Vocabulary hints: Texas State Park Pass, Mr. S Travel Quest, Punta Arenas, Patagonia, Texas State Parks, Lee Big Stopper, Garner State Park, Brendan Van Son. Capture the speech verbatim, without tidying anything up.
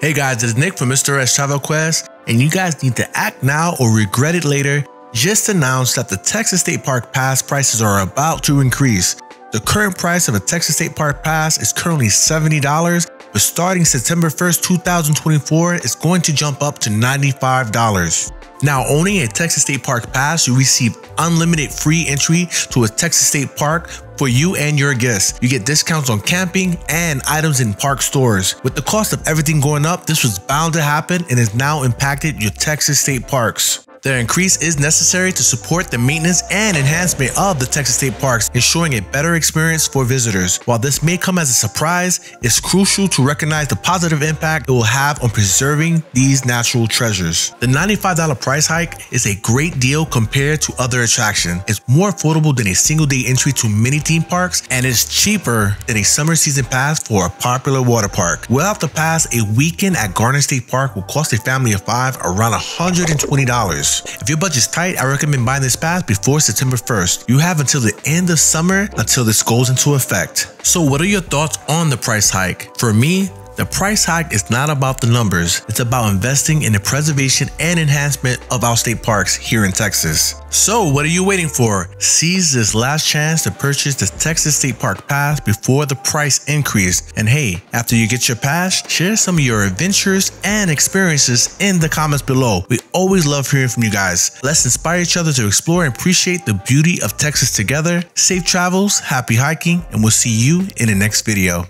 Hey guys, it's Nick from Mister S Travel Quest, and you guys need to act now or regret it later. Just announced that the Texas State Park Pass prices are about to increase. The current price of a Texas State Park Pass is currently seventy dollars, but starting September first, two thousand twenty-four, it's going to jump up to ninety-five dollars. Now, owning a Texas State Park Pass, you receive unlimited free entry to a Texas State Park for you and your guests. You get discounts on camping and items in park stores. With the cost of everything going up, this was bound to happen and has now impacted your Texas State Parks. Their increase is necessary to support the maintenance and enhancement of the Texas State Parks, ensuring a better experience for visitors. While this may come as a surprise, it's crucial to recognize the positive impact it will have on preserving these natural treasures. The ninety-five dollar price hike is a great deal compared to other attractions. It's more affordable than a single day entry to many theme parks, and it's cheaper than a summer season pass for a popular water park. Without the pass, a weekend at Garner State Park will cost a family of five around one hundred twenty dollars. If your budget's tight, I recommend buying this pass before September first. You have until the end of summer until this goes into effect. So what are your thoughts on the price hike? For me, the price hike is not about the numbers. It's about investing in the preservation and enhancement of our state parks here in Texas. So what are you waiting for? Seize this last chance to purchase the Texas State Park Pass before the price increase. And hey, after you get your pass, share some of your adventures and experiences in the comments below. We always love hearing from you guys. Let's inspire each other to explore and appreciate the beauty of Texas together. Safe travels, happy hiking, and we'll see you in the next video.